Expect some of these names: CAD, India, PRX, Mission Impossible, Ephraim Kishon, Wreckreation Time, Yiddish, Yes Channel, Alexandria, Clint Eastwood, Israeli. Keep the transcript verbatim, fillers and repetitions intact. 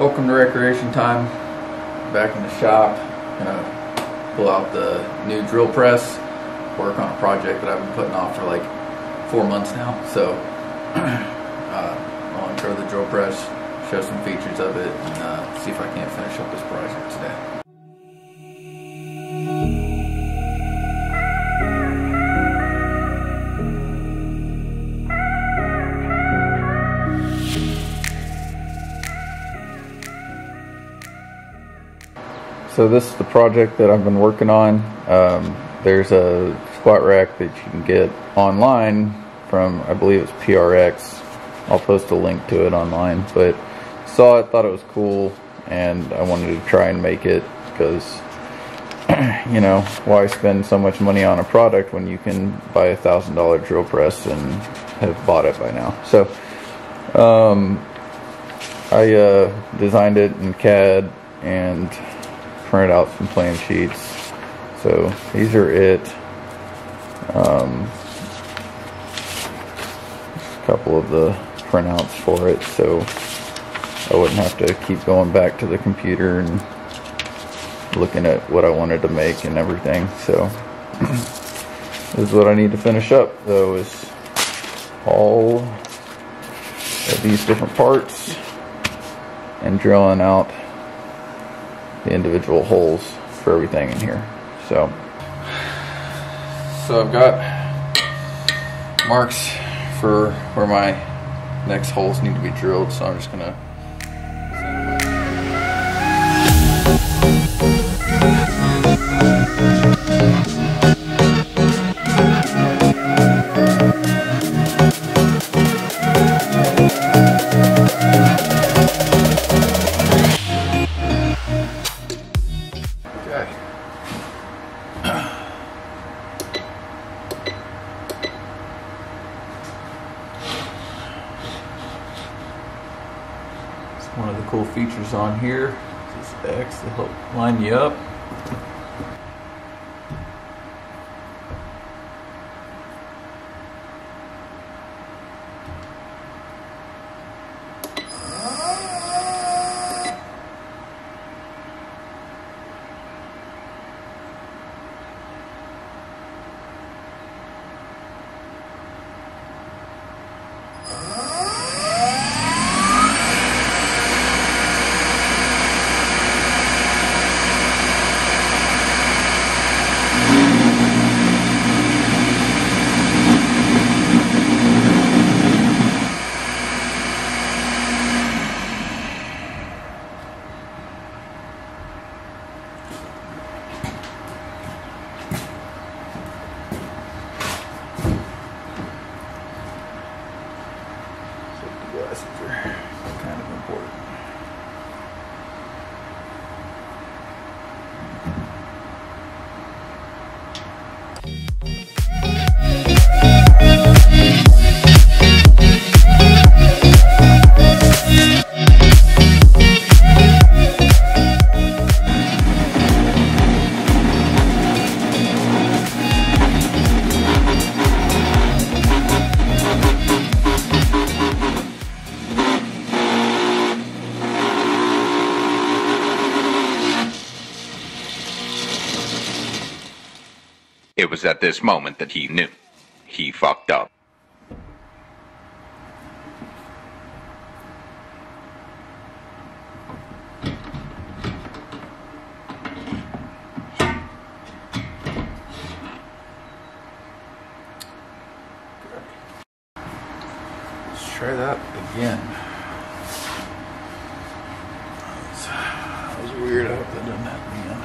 Welcome to Wreckreation Time. Back in the shop, gonna pull out the new drill press, work on a project that I've been putting off for like four months now. So uh, I'll intro the drill press, show some features of it, and uh, see if I can't finish up this project today. So this is the project that I've been working on. Um, there's a squat rack that you can get online from, I believe it's P R X. I'll post a link to it online, but saw it, thought it was cool, and I wanted to try and make it because, you know, why spend so much money on a product when you can buy a thousand dollar drill press and have bought it by now. So um, I uh, designed it in C A D and printed out some plan sheets. So these are it. Um, a couple of the printouts for it, so I wouldn't have to keep going back to the computer and looking at what I wanted to make and everything. So this is what I need to finish up, though, is all of these different parts and drilling out the individual holes for everything in here. So, so I've got marks for where my next holes need to be drilled, so I'm just gonna One of the cool features on here is this X to help line you up. It was at this moment that he knew. He fucked up. Let's try that again. That was weird. I hope that doesn't happen again.